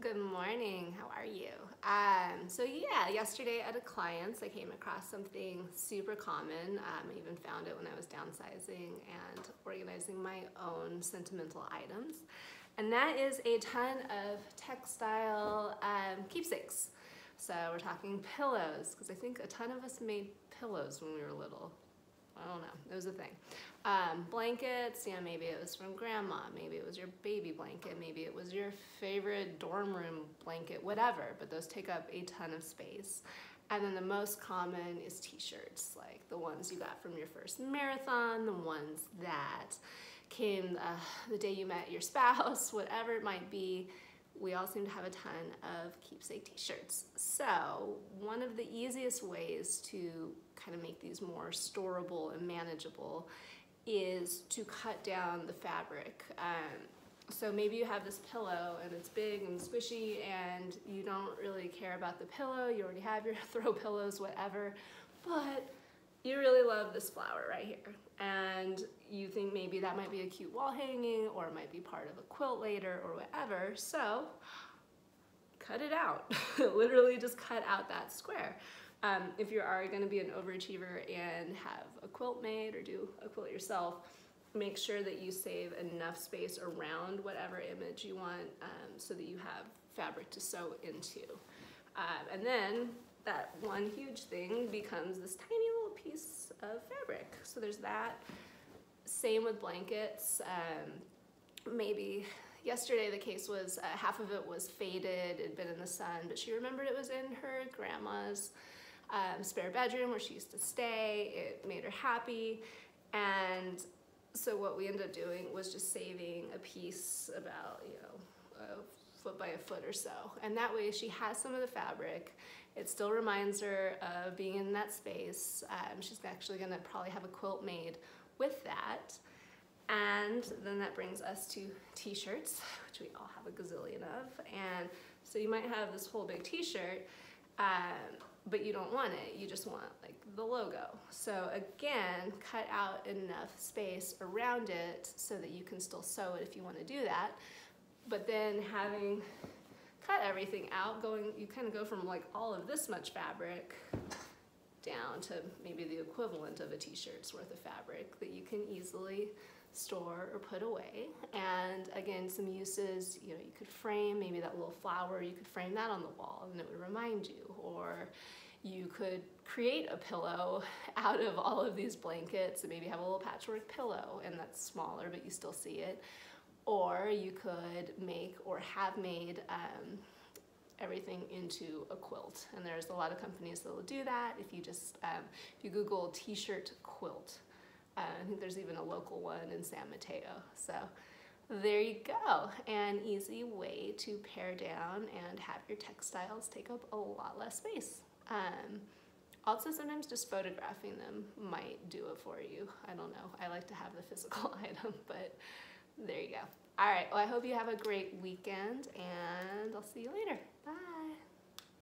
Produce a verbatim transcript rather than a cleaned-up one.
Good morning, how are you? Um, so yeah, yesterday at a client's, I came across something super common. Um, I even found it when I was downsizing and organizing my own sentimental items. And that is a ton of textile um, keepsakes. So we're talking pillows, because I think a ton of us made pillows when we were little. I don't know, it was a thing. Um, blankets, yeah, maybe it was from grandma, maybe it was your baby blanket, maybe it was your favorite dorm room blanket, whatever, but those take up a ton of space. And then the most common is t-shirts, like the ones you got from your first marathon, the ones that came uh, the day you met your spouse, whatever it might be. We all seem to have a ton of keepsake t-shirts. So one of the easiest ways to kind of make these more storable and manageable is to cut down the fabric. Um, so maybe you have this pillow and it's big and squishy and you don't really care about the pillow, you already have your throw pillows, whatever, but you really love this flower right here. And you think maybe that might be a cute wall hanging or it might be part of a quilt later or whatever, so cut it out. Literally just cut out that square. Um, if you are going to be an overachiever and have a quilt made or do a quilt yourself, make sure that you save enough space around whatever image you want um, so that you have fabric to sew into. Um, and then that one huge thing becomes this tiny little piece of fabric. So there's that. Same with blankets. Um, maybe yesterday the case was uh, half of it was faded, it'd been in the sun, but she remembered it was in her grandma's um, spare bedroom where she used to stay. It made her happy. And so what we ended up doing was just saving a piece about, you know, a foot by a foot or so. And that way she has some of the fabric. It still reminds her of being in that space. Um, she's actually gonna probably have a quilt made with that. And then that brings us to t-shirts, which we all have a gazillion of. And so you might have this whole big t-shirt, um, but you don't want it. You just want like the logo. So again, cut out enough space around it so that you can still sew it if you want to do that. But then having cut everything out, going, you kind of go from like all of this much fabric down to maybe the equivalent of a t-shirt's worth of fabric that you can easily store or put away. And again, some uses, you know, you could frame maybe that little flower, you could frame that on the wall and it would remind you, or you could create a pillow out of all of these blankets and maybe have a little patchwork pillow, and that's smaller but you still see it. Or you could make or have made um, everything into a quilt, and there's a lot of companies that will do that. If you just um, if you Google t-shirt quilt, uh, I think there's even a local one in San Mateo. So there you go, an easy way to pare down and have your textiles take up a lot less space. Um, also, sometimes just photographing them might do it for you. I don't know, I like to have the physical item, but there you go. All right, well, I hope you have a great weekend, and I'll see you later. Bye.